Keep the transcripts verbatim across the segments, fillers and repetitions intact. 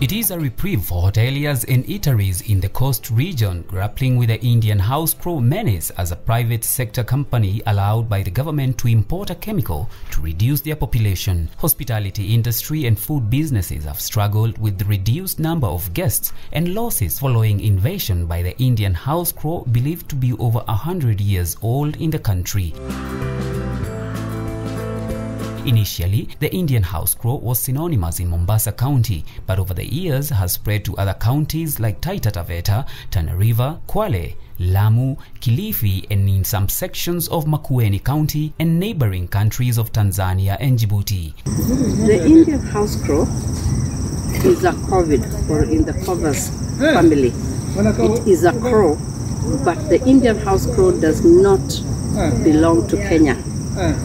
It is a reprieve for hoteliers and eateries in the coast region grappling with the Indian house crow menace as a private sector company allowed by the government to import a chemical to reduce their population. Hospitality industry and food businesses have struggled with the reduced number of guests and losses following invasion by the Indian house crow, believed to be over one hundred years old in the country. Initially, the Indian house crow was synonymous in Mombasa County, but over the years has spread to other counties like Taita Taveta, Tana River, Kwale, Lamu, Kilifi, and in some sections of Makueni County and neighboring countries of Tanzania and Djibouti. The Indian house crow is a corvid, or in the corvus family. It is a crow, but the Indian house crow does not belong to Kenya.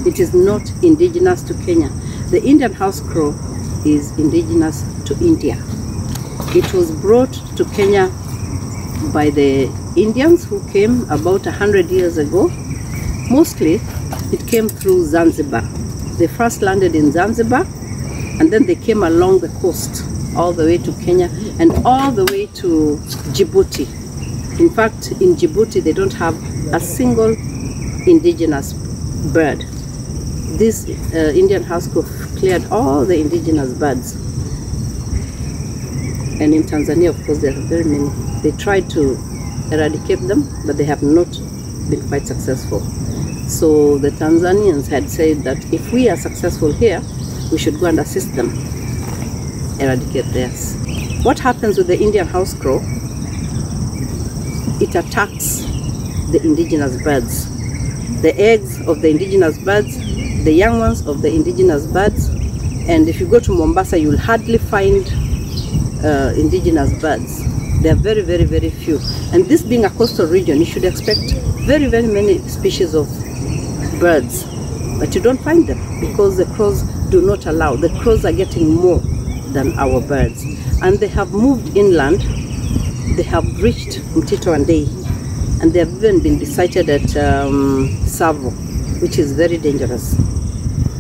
It is not indigenous to Kenya. The Indian house crow is indigenous to India. It was brought to Kenya by the Indians who came about a hundred years ago. Mostly it came through Zanzibar. They first landed in Zanzibar and then they came along the coast all the way to Kenya and all the way to Djibouti. In fact, in Djibouti they don't have a single indigenous bird. This uh, Indian house crow cleared all the indigenous birds, and in Tanzania, of course, there are very many. They tried to eradicate them, but they have not been quite successful. So the Tanzanians had said that if we are successful here, we should go and assist them eradicate theirs. What happens with the Indian house crow? It attacks the indigenous birds. The eggs of the indigenous birds, the young ones of the indigenous birds, and if you go to Mombasa, you'll hardly find uh, indigenous birds. They are very, very, very few. And this being a coastal region, you should expect very, very many species of birds, but you don't find them because the crows do not allow. The crows are getting more than our birds, and they have moved inland. They have reached Mtito and Dei. And they have even been sighted at um, Savo, which is very dangerous.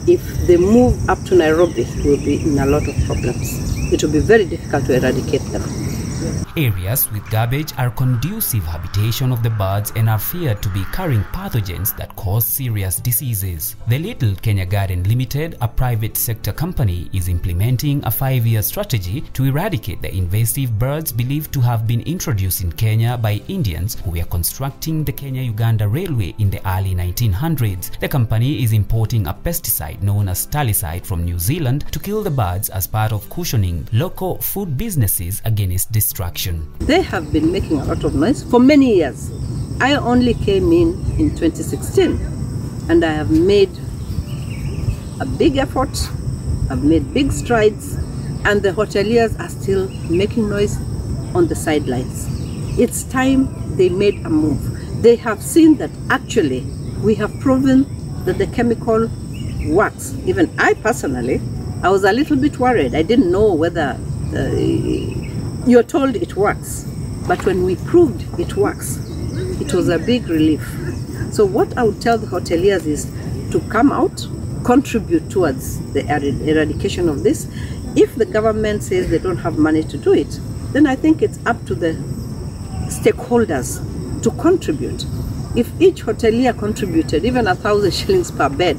If they move up to Nairobi, we'll be in a lot of problems. It will be very difficult to eradicate them. Areas with garbage are conducive habitation of the birds and are feared to be carrying pathogens that cause serious diseases. The Little Kenya Garden Limited, a private sector company, is implementing a five-year strategy to eradicate the invasive birds believed to have been introduced in Kenya by Indians who were constructing the Kenya-Uganda railway in the early nineteen hundreds. The company is importing a pesticide known as talisite from New Zealand to kill the birds as part of cushioning local food businesses against destruction. They have been making a lot of noise for many years. I only came in in twenty sixteen and I have made a big effort, I've made big strides, and the hoteliers are still making noise on the sidelines. It's time they made a move. They have seen that actually we have proven that the chemical works. Even I personally, I was a little bit worried. I didn't know whether uh, you're told it works, but when we proved it works, it was a big relief. So what I would tell the hoteliers is to come out, contribute towards the eradication of this. If the government says they don't have money to do it, then I think it's up to the stakeholders to contribute. If each hotelier contributed even a thousand shillings per bed,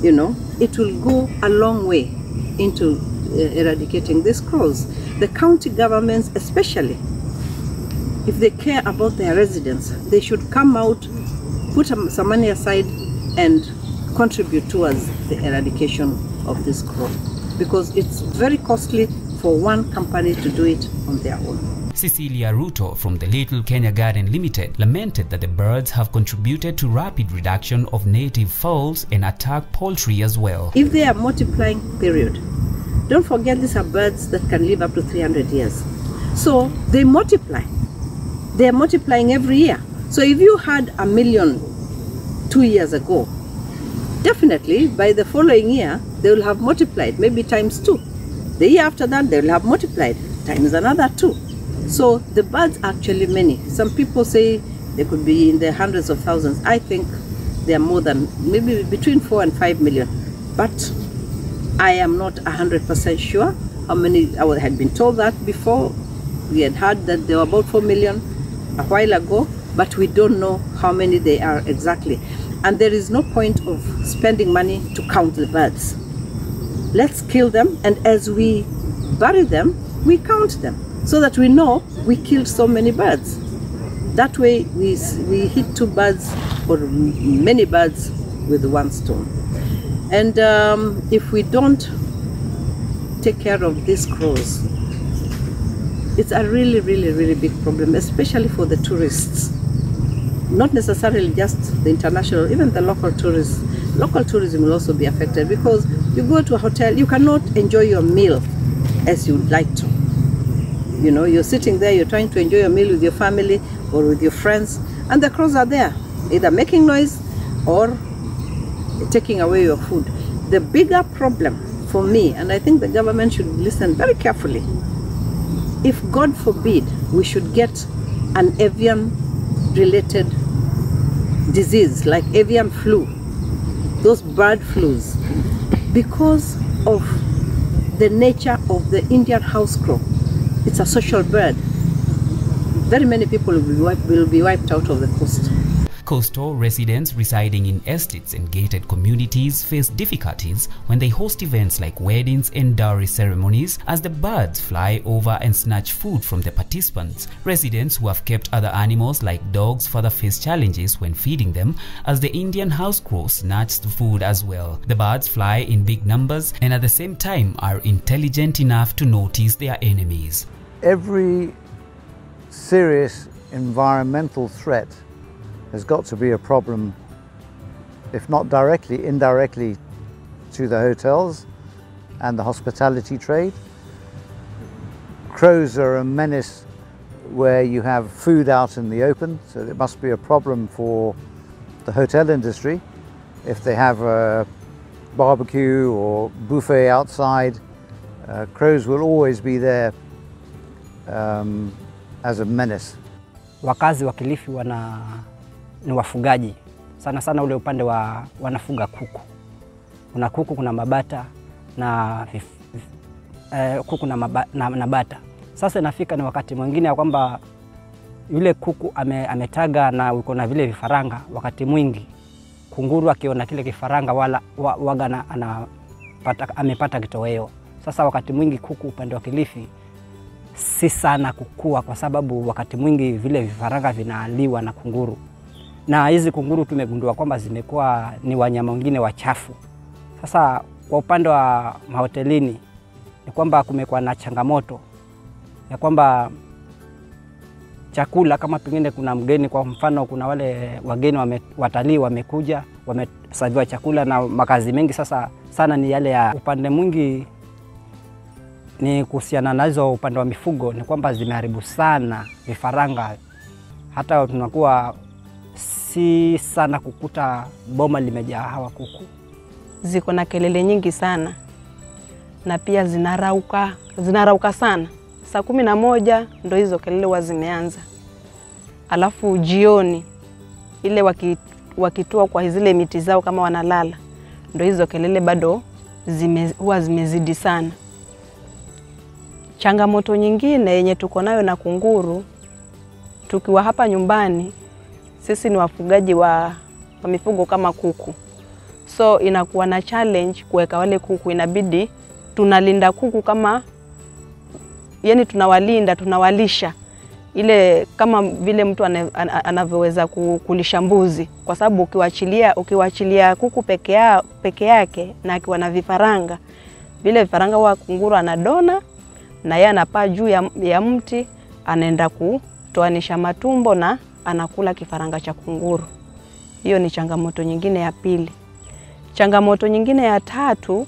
you know, it will go a long way into eradicating these crows. The county governments especially, if they care about their residents, they should come out, put some money aside and contribute towards the eradication of this crow, because it's very costly for one company to do it on their own. Cecilia Ruto from the Little Kenya Garden Limited lamented that the birds have contributed to rapid reduction of native fowls and attack poultry as well. If they are multiplying, period. Don't forget, these are birds that can live up to three hundred years. So they multiply. They are multiplying every year. So if you had a million two years ago, definitely by the following year, they will have multiplied, maybe times two. The year after that, they will have multiplied times another two. So the birds are actually many. Some people say they could be in the hundreds of thousands. I think they are more than, maybe between four and five million. But I am not one hundred percent sure. How many? I had been told that before. We had heard that there were about four million a while ago, but we don't know how many they are exactly. And there is no point of spending money to count the birds. Let's kill them, and as we bury them, we count them so that we know we killed so many birds. That way we, we hit two birds or many birds with one stone. And um, if we don't take care of these crows, it's a really, really, really big problem, especially for the tourists. Not necessarily just the international, even the local tourists. Local tourism will also be affected because you go to a hotel, you cannot enjoy your meal as you'd like to. You know, you're sitting there, you're trying to enjoy your meal with your family or with your friends, and the crows are there, either making noise or taking away your food. The bigger problem for me, and I think the government should listen very carefully, if God forbid we should get an avian-related disease like avian flu, those bird flus, because of the nature of the Indian house crow. It's a social bird. Very many people will be wiped out of the coast. Coastal residents residing in estates and gated communities face difficulties when they host events like weddings and dowry ceremonies, as the birds fly over and snatch food from the participants. Residents who have kept other animals like dogs further face challenges when feeding them, as the Indian house crow snatches the food as well. The birds fly in big numbers and at the same time are intelligent enough to notice their enemies. Every serious environmental threat there's got to be a problem, if not directly, indirectly to the hotels and the hospitality trade. Crows are a menace where you have food out in the open, so it must be a problem for the hotel industry. If they have a barbecue or buffet outside, uh, crows will always be there um, as a menace. Wakazi wa Kilifi wana ni wafugaji sana sana, ule upande wa wanafuga kuku. Kuna kuku, kuna mabata na vif, vif, eh, kuku na, maba, na, na bata. Sasa inafika ni wakati mwingine ya kwamba yule kuku ame, ametaga na uko na vile vifaranga. Wakati mwingi kunguru akiona kile kifaranga wala wa, waga na, anapata, amepata kitoweo. Sasa wakati mwingi kuku upande wa Kilifi si sana kukua, kwa sababu wakati mwingi vile vifaranga vinaliwa na kunguru. Na hizi kunguru tumegundua kwamba zimekuwa ni wanyama wengine wachafu. Sasa kwa upande wa mahotelini ni kwamba kumekuwa na changamoto ya kwamba chakula, kama pengine kuna mgeni, kwa mfano kuna wale wageni wame, watalii wamekuja, wamesaviwa chakula, na makazi mengi sasa sana ni yale ya upande mwingi. Ni kuhusiana nazo upande wa mifugo ni kwamba zimeharibu sana vifaranga, hata tunakuwa si sana kukuta boma limejaa hawa kuku. Ziko na kelele nyingi sana na pia zinarauka, zinarauka sana. Saa kumi na moja ndo hizo kelele wa zimeanza. Alafu jioni ile waki, wakitua kwa zile miti zao kama wanalala, ndo hizo kelele bado zime, huwa zimezidi sana. Changamoto nyingine yenye tuko nayo na kunguru, tukiwa hapa nyumbani sisi ni wafugaji wa, wa mifugo kama kuku. So inakuwa na challenge kuweka wale kuku, inabidi tunalinda kuku kama yani tunawalinda, tunawalisha ile kama vile mtu anavyoweza kulisha mbuzi, kwa sababu ukiwaachilia ukiwaachilia kuku peke yao peke yake na akiwa na vifaranga, vile vifaranga wa kunguru anadona na yeye anapaa juu ya, ya mti, anaenda kutoanisha matumbo na anakula kifaranga cha kunguru. Hiyo ni changamoto nyingine ya pili. Changamoto nyingine ya tatu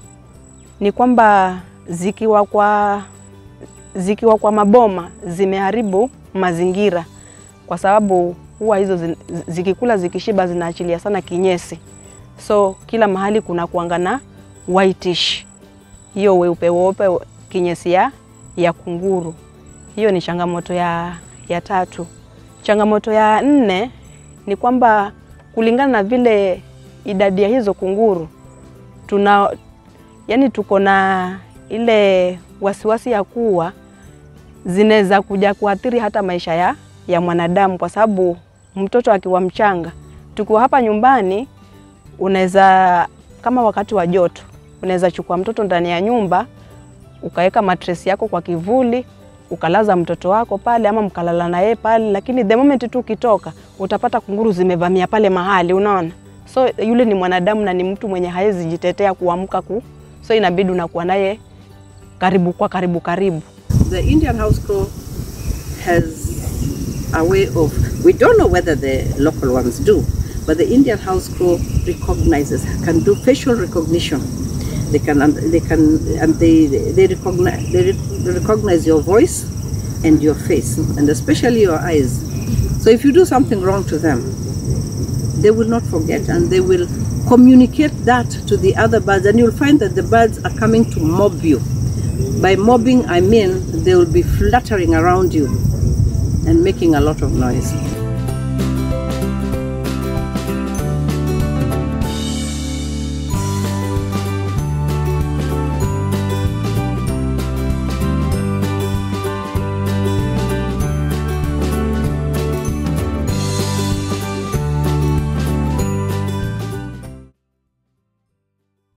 ni kwamba zikiwa kwa zikiwa kwa maboma zimeharibu mazingira, kwa sababu huwa hizo zi, zikikula zikishiba zinaachilia sana kinyesi. So kila mahali kuna kuangana whitish, hiyo weupe weupe kinyesi ya, ya kunguru. Hiyo ni changamoto ya ya tatu. Changamoto ya nne ni kwamba kulingana na vile idadi ya hizo kunguru tuna yani tuko na ile wasiwasi ya kuwa zinaweza kuja kuathiri hata maisha ya, ya mwanadamu, kwa sababu mtoto akiwa mchanga tuko hapa nyumbani, unaweza kama wakati wa joto unaweza chukua mtoto ndani ya nyumba ukaweka mattress yako kwa kivuli ukalaza mtoto wako pale ama mkalala na yeye pale, lakini the moment tu ukitoka utapata kunguru zimevamia pale mahali, unaona. So yule ni mwanadamu na ni mtu mwenye hawezi jitetea kuamka ku. So inabidi unakuwa naye karibu kwa karibu karibu. The Indian house crow has a way of, we don't know whether the local ones do, but the Indian house crow recognizes, can do facial recognition. They can, they can, and they they recognize they recognize your voice and your face, and especially your eyes. So if you do something wrong to them, they will not forget, and they will communicate that to the other birds. And you'll find that the birds are coming to mob you. By mobbing, I mean they will be fluttering around you and making a lot of noise.